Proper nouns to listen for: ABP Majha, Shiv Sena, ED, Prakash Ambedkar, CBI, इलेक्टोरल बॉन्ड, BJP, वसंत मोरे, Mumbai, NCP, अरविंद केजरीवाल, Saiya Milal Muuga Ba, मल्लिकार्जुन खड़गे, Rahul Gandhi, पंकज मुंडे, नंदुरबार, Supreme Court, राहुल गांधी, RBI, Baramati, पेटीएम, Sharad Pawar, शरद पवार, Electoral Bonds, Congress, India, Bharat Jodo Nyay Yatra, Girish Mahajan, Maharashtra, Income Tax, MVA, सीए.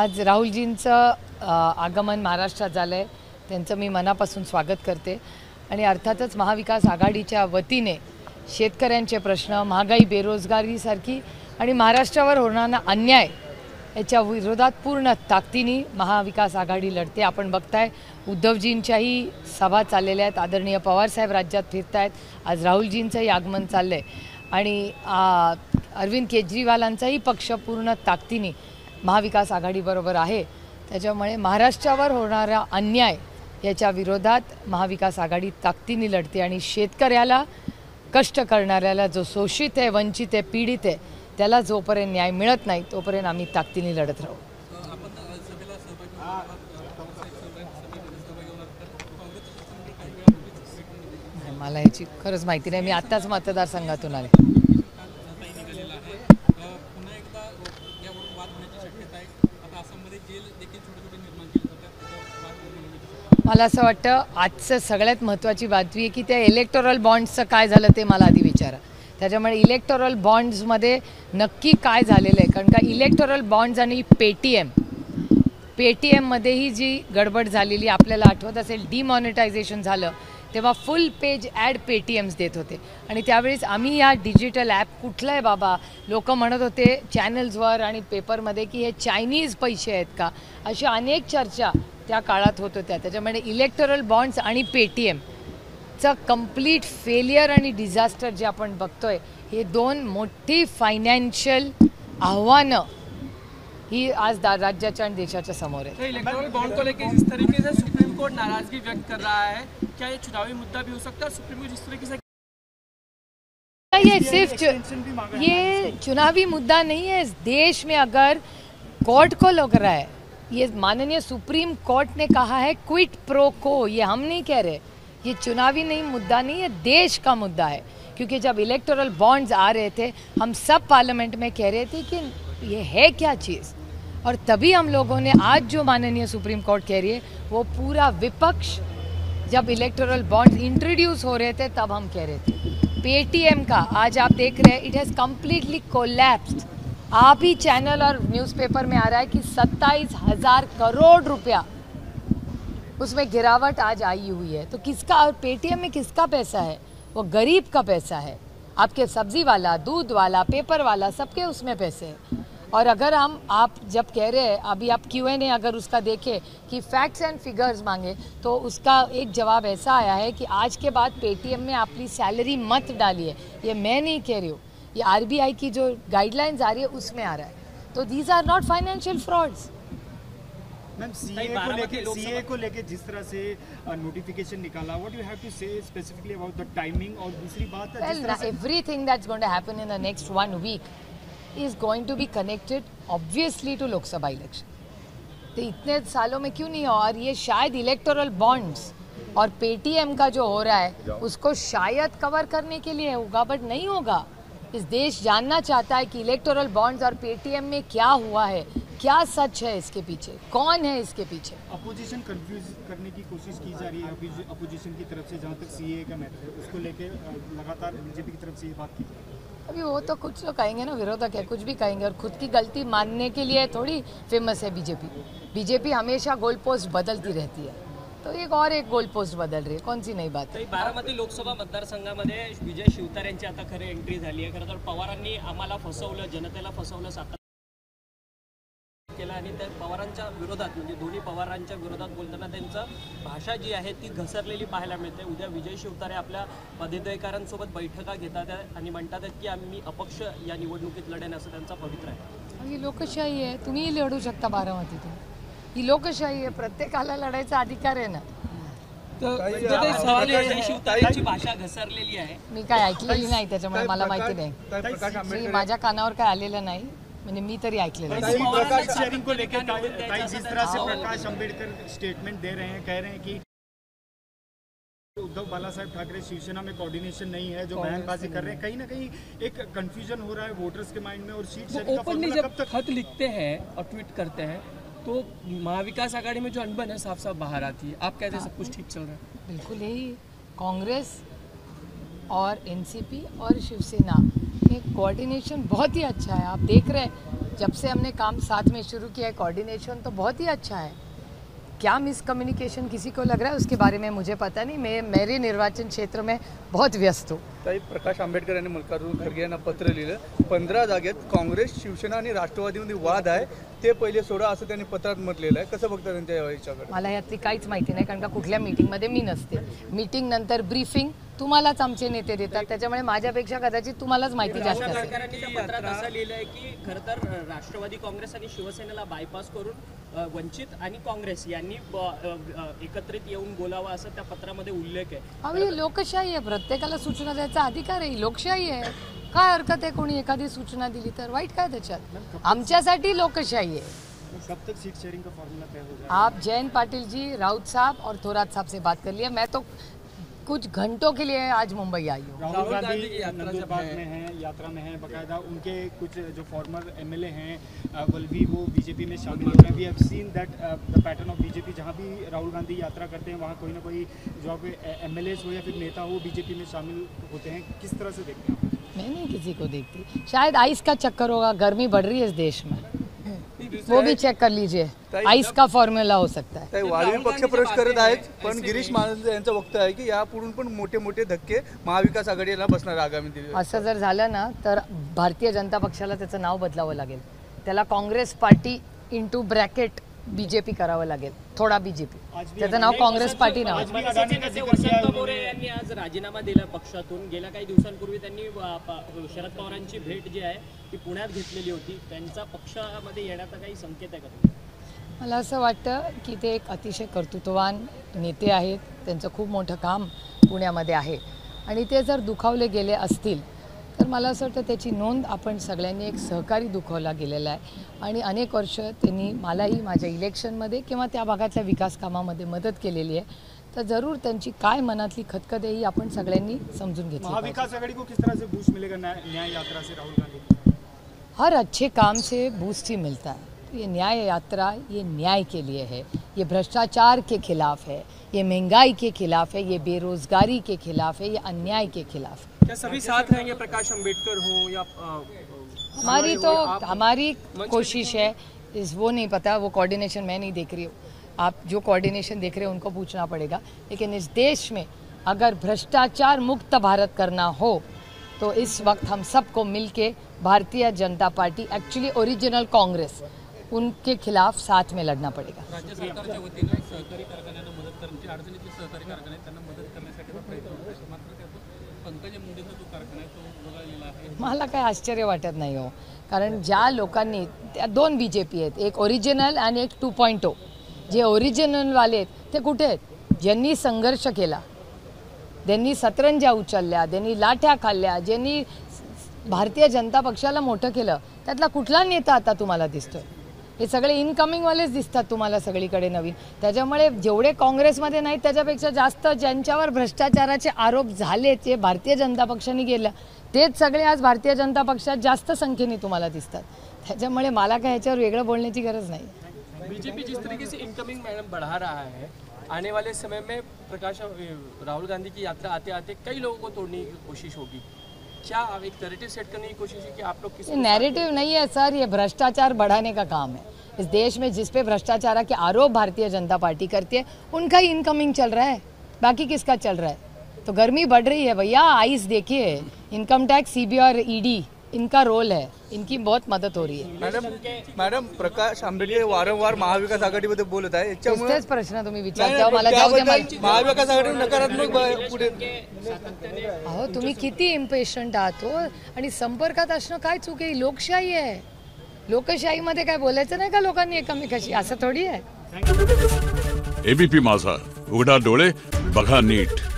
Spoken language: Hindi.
आज राहुलजींचं आगमन महाराष्ट्रात झालं आहे, त्यांचं मी मनापासून स्वागत करते। आणि अर्थातच महाविकास आघाडीच्या वतीने शेतकऱ्यांचे प्रश्न, महागाई, बेरोजगारीसारखी आणि महाराष्ट्रावर होणारा अन्याय याच्या विरोधात पूर्ण ताकदीने महाविकास आघाडी लढते। आपण बघताय उद्धवजींच्याही सभा चाललेल्या आहेत, आदरणीय पवारसाहेब राज्यात फिरतायत, आज राहुलजींचंही आगमन चाललं आहे आणि अरविंद केजरीवालांचाही पक्ष पूर्ण ताकदीने महाविकास आघाडीबरोबर आहे। त्याच्यामुळे महाराष्ट्रावर होणारा अन्याय याच्या विरोधात महाविकास आघाडी ताकदीने लढते आणि शेतकऱ्याला, कष्ट करणाऱ्याला, जो शोषित आहे, वंचित आहे, पीडित आहे, त्याला जोपर्यंत न्याय मिळत नाही तोपर्यंत आम्ही ताकदीने लढत राहू। मला याची खरंच माहिती नाही, मी आत्ताच मतदारसंघातून आले। मला असं वाटतं आजचं सगळ्यात महत्त्वाची बातमी आहे की त्या इलेक्टोरल बॉन्ड्सचं काय झालं ते मला आधी विचारा। त्याच्यामुळे इलेक्टोरल बॉन्ड्समध्ये नक्की काय झालेलं आहे, कारण का इलेक्टोरल बॉन्ड्स आणि पेटीएममध्येही जी गडबड झालेली आपल्याला आठवत असेल, डिमॉनिटायझेशन झालं तेव्हा फुल पेज ॲड पेटीएम्स देत होते आणि त्यावेळेस आम्ही या डिजिटल ॲप कुठलं आहे बाबा, लोक म्हणत होते चॅनल्सवर आणि पेपरमध्ये की हे चायनीज पैसे आहेत का, अशा अनेक चर्चा त्या काळात होत होत्या। त्याच्यामुळे इलेक्टोरल बॉन्ड्स आणि पेटीएमचं कम्प्लीट फेलियर आणि डिझास्टर जे आपण बघतोय, हे दोन मोठी फायनान्शियल आव्हानं ही आज राज्याच्या आणि देशाच्या समोर आहे। इलेक्टोरल बॉन्ड को लेकर जिस तरीके से सुप्रीम कोर्ट नाराजगी व्यक्त कर रहा है, क्या ये चुनावी मुद्दा भी हो सकता है? सुप्रीम कोर्ट जिस तरीके से ये सिर्फ ये चुनावी मुद्दा नहीं है, देश में अगर कोर्ट को लग रहा है, ये माननीय सुप्रीम कोर्ट ने कहा है क्विट प्रो को, ये हम नहीं कह रहे, ये चुनावी नहीं मुद्दा नहीं है, देश का मुद्दा है। क्योंकि जब इलेक्टोरल बॉन्ड्स आ रहे थे हम सब पार्लियामेंट में कह रहे थे कि ये है क्या चीज़, और तभी हम लोगों ने आज जो माननीय सुप्रीम कोर्ट कह रही है, वो पूरा विपक्ष जब इलेक्टोरल बॉन्ड्स इंट्रोड्यूस हो रहे थे तब हम कह रहे थे। पेटीएम का आज आप देख रहे हैं, इट हैज़ कम्प्लीटली कोलैप्स्ड। आप ही चैनल और न्यूज़पेपर में आ रहा है कि 27,000 करोड़ रुपया उसमें गिरावट आज आई हुई है। तो किसका, और पेटीएम में किसका पैसा है? वो गरीब का पैसा है, आपके सब्जी वाला, दूध वाला, पेपर वाला, सबके उसमें पैसे हैं। और अगर हम आप जब कह रहे हैं, अभी आप Q&A अगर उसका देखें कि फैक्ट्स एंड फिगर्स मांगे, तो उसका एक जवाब ऐसा आया है कि आज के बाद पेटीएम में अपनी सैलरी मत डालिए। ये मैं नहीं कह रही हूँ, ये RBI की जो गाइडलाइंस आ रही है उसमें आ रहा है। तो these are not financial frauds. Ma'am, सीए को लेके जिस तरह से नोटिफिकेशन निकाला, what you have to say specifically about the timing? और दूसरी बात, everything that's going to happen in the next 1 week is going to be connected obviously to Lok Sabha election. तो इतने सालों में क्यों नहीं हो, और ये शायद इलेक्टोरल बॉन्ड्स और पेटीएम का जो हो रहा है उसको शायद कवर करने के लिए होगा, बट नहीं होगा। इस देश जानना चाहता है कि इलेक्टोरल बॉन्ड्स और पेटीएम में क्या हुआ है, क्या सच है इसके पीछे, कौन है इसके पीछे। अपोजिशन कंफ्यूज करने की कोशिश की जा रही है अपोजिशन की तरफ से, जहाँ तक सीए का मैटर है उसको लेके लगातार बीजेपी की तरफ से ये बात की जा रही है। अभी वो तो कुछ तो कहेंगे ना, विरोधक है, कुछ भी कहेंगे, और खुद की गलती मानने के लिए थोड़ी फेमस है बीजेपी। बीजेपी हमेशा गोल पोस्ट बदलती रहती है, तो एक गोल पोस्ट बदल रही है, कौन सी नई बात है। बारामती लोकसभा मतदारसंघामध्ये विजय शिवतारे यांची आता खरी एंट्री झाली आहे। खरं तर पवारांनी आम्हाला फसवलं, जनतेला फसवलं, सातत्याने केलं, आणि त्या पवारांच्या विरोधात, म्हणजे दोन्ही पवारांच्या विरोधात बोलताना त्यांची भाषा जी आहे ती घसरलेली पाहायला मिळते। उद्या विजय शिवतारे आपल्या पदाधिकाऱ्यांसोबत बैठका घेतात आणि म्हणतात की आम्ही अपक्ष या निवडणुकीत लढेन, असं त्यांचा पवित्र आहे। ही लोकशाही आहे, तुम्हीही लढू शकता बारामतीतून, ही लोकशाही आहे, प्रत्येकाला लढायचा अधिकार आहे ना। शिवतारेंची भाषा घसरलेली आहे, मी काय ऐकलेली नाही, त्याच्यामुळे मला माहिती नाही, माझ्या कानावर काय आलेलं नाही, म्हणजे मी तरी ऐकलेलं नाही। जिस तरह से प्रकाश आंबेडकर स्टेटमेंट दे रहे हैं, कह रहे हैं कि उद्धव बाला साहब ठाकरे शिवसेना में कोऑर्डिनेशन नहीं है, जो बयानबाजी कर रहे हैं, कहीं ना कहीं एक कंफ्यूजन हो रहा है वोटर्स के माइंड में। और सीट खत लिखते हैं और ट्वीट करते हैं तो महाविकास आघाड़ी में जो अनबन है साफ साफ बाहर आती है। आप कहते हैं सब कुछ ठीक चल रहा है, बिल्कुल यही कांग्रेस और NCP और शिवसेना में कोऑर्डिनेशन बहुत ही अच्छा है। आप देख रहे हैं जब से हमने काम साथ में शुरू किया है, कोऑर्डिनेशन तो बहुत ही अच्छा है। क्या मिसकम्युनिकेशन किसी को लग रहा है उसके बारे में मुझे पता नहीं। मैं मेरे निर्वाचन क्षेत्र में बहुत व्यस्त हूँ। प्रकाश आंबेडकर यांनी मल्लिकार्जुन खड़गे यांना पत्र लिहिलं, 15 जागेत काँग्रेस शिवसेना आणि राष्ट्रवादीमध्ये वाद आहे ते पहिले सोडा असं त्यांनी पत्रात म्हटलेलं आहे। कसं बघता त्यांच्या याच्याकडे? मला यातली काहीच माहिती नाही, कारण का कुठल्या मीटिंगमध्ये मी नसते। मीटिंग नंतर ब्रीफिंग तुम्हालाच आमचे नेते देतात, त्याच्यामुळे माझ्यापेक्षा कदाचित तुम्हालाच माहिती जास्त असेल। पत्रात असं लिहिलं आहे की खरंतर राष्ट्रवादी काँग्रेस आणि शिवसेनेला बायपास करून वंचित आणि काँग्रेस यांनी एकत्रित येऊन बोलावं असं त्या पत्रामध्ये उल्लेख आहे। अहो ही लोकशाही आहे, प्रत्येकाला सूचना द्यायचा अधिकार आहे, लोकशाही आहे। काय हरकत आहे कोणी एखादी सूचना दिली तर? वाईट काय त्याच्यात? आमच्यासाठी लोकशाही आहे। कब तक सीट शेयरिंग का फॉर्मूला तय हो जाएगा? आप जयंत पाटिल जी, राउत साहब और थोरात साहब से बात कर लिया। मैं तो कुछ घंटों के लिए आज मुंबई आई हूँ। राहुल गांधी नंदुरबार में है, यात्रा में है बकायदा। उनके कुछ जो फॉर्मर एमएलए हैं वल्वी, वो बीजेपी में शामिल हो रहे हैं। Seen that the pattern of BJP, जहाँ भी राहुल गांधी यात्रा करते हैं वहाँ कोई ना कोई जो एमएलए हो या फिर नेता हो बीजेपी में शामिल होते हैं। किस तरह से देखते हैं? मैं नहीं किसी को देखती, शायद आइस का चक्कर होगा, गर्मी बढ़ रही है इस देश में, वो भी चेक कर लीजिए, आइस का फॉर्म्युला हो सकता है। वाढीव पक्ष प्रवेश करत आहेत, पण गिरीश महाजन यांचं वक्तव्य आहे की यापुढून पण मोठे मोठे धक्के महाविकास आघाडीला बसणार आगामी दिवस। असं जर झालं ना तर भारतीय जनता पक्षाला त्याचं नाव बदलावं लागेल, त्याला Congress party into bracket BJP करावं लागेल, थोडा बीजेपी, त्याचं नाव काँग्रेस पार्टी नाव। वसंत मोरे यांनी आज राजीनामा दिला पक्षातून। गेल्या काही दिवसांपूर्वी त्यांनी शरद पवारांची भेट जी आहे ती पुण्यात घेतलेली होती, त्यांचा पक्षामध्ये येण्याचा काही संकेत आहे का? मला असं वाटतं की ते एक अतिशय कर्तृत्ववान नेते आहेत, त्यांचं खूप मोठं काम पुण्यामध्ये आहे आणि ते जर दुखावले गेले असतील तर मला असं वाटतं त्याची नोंद आपण सगळ्यांनी, एक सहकारी दुखावला गेलेला आहे आणि अनेक वर्ष त्यांनी मलाही माझ्या इलेक्शनमध्ये किंवा त्या भागाच्या विकास कामामध्ये मदत केलेली आहे, तो जरूर त्यांची काय मनातली खतखत आहे ही आपण सगळ्यांनी समजून घेतली पाहिजे। महाविकास आघाडी को किस तरह से बूस्ट मिलेगा न्याय यात्रा से? राहुल गांधी हर अच्छे काम से बूस्ट ही मिलता है, ये न्याय यात्रा ये न्याय के लिए है, ये भ्रष्टाचार के खिलाफ है, ये महंगाई के खिलाफ है, ये बेरोजगारी के खिलाफ है, ये अन्याय के खिलाफ है। क्या सभी साथ रहेंगे? प्रकाश अंबेडकर हो या हमारी तो हमारी कोशिश है इस, वो नहीं पता, वो कोऑर्डिनेशन मैं नहीं देख रही हूँ, आप जो कोऑर्डिनेशन देख रहे हैं उनको पूछना पड़ेगा। लेकिन इस देश में अगर भ्रष्टाचार मुक्त भारत करना हो तो इस वक्त हम सबको मिलके Bharatiya Janata party, actually original Congress, उनके खिलाफ साथ में लड़ना पड़ेगा। राज्य सरकारच्या वतीने सहकारी कारखान्यांना मदत करण्याची अडचणीतले सहकारी कारखाने त्यांना मदत करण्यासाठी प्रयत्न होतो, मात्र त्यातून पंकज मुंडेचा जो कारखाना आहे तो उघडलेला आहे। मला काही आश्चर्य वाटत नाही हो, कारण ज्या लोकांनी, त्या दोन बीजेपी आहेत, एक ओरिजिनल आणि एक 2.0, जे ओरिजिनल वाले आहेत ते कुठे आहेत? ज्यांनी संघर्ष केला, ज्यांनी सतरंजा उचलल्या, ज्यांनी लाठ्या खाल्ल्या, ज्यांनी भारतीय जनता पक्षाला मोठं केलं, त्यातला कुठला नेता आता तुम्हाला दिसतोय? हे सगळे इनकमिंग वालेच दिसतात तुम्हाला सगळीकडे नवीन, त्याच्यामुळे जेवढे काँग्रेसमध्ये नाहीत त्याच्यापेक्षा जास्त ज्यांच्यावर भ्रष्टाचाराचे आरोप झाले ते भारतीय जनता पक्षाने गेलं, तेच सगळे आज भारतीय जनता पक्षात जास्त संख्येने तुम्हाला दिसतात, त्याच्यामुळे मला काय याच्यावर वेगळं बोलण्याची गरज नाही। बीजेपी जिस तरीके से इनकमिंग मैडम बढ़ा रहा है, आने वाले समय में प्रकाश राहुल गांधी की यात्रा आते आते कई लोगों को तोड़ने की कोशिश होगी, क्या आप एक नैरेटिव सेट करने की कोशिश है कि आप लोग किसी? नैरेटिव नहीं है सर, ये भ्रष्टाचार बढ़ाने का काम है इस देश में। जिस पे भ्रष्टाचार के आरोप भारतीय जनता पार्टी करती है उनका ही इनकमिंग चल रहा है, बाकी किसका चल रहा है? तो गर्मी बढ़ रही है भैया, आइस देखिए, इनकम टैक्स, सीबीआई और ईडी इनका रोल है, इनकी बहुत मदद हो रही है। मैडम मैडम प्रकाश आंबेडकर वारंवार महाविकास आघाडीबद्दल बोलत आहे, त्याच्यामुळे प्रश्न तुम्ही विचारता मला जाऊ द्या। महाविकास आघाडी नकारात्मक पुढे, अहो तुम्ही किती इम्पेशंट आहात हो, आणि संपर्कात असणं काय चूक आहे? लोकशाही आहे, लोकशाहीमध्ये काय बोलायचं नाही का लोकांनी एकमेकाशी, असं थोडी आहे। एबीपी माझा, उघडा डोळे बघा नीट।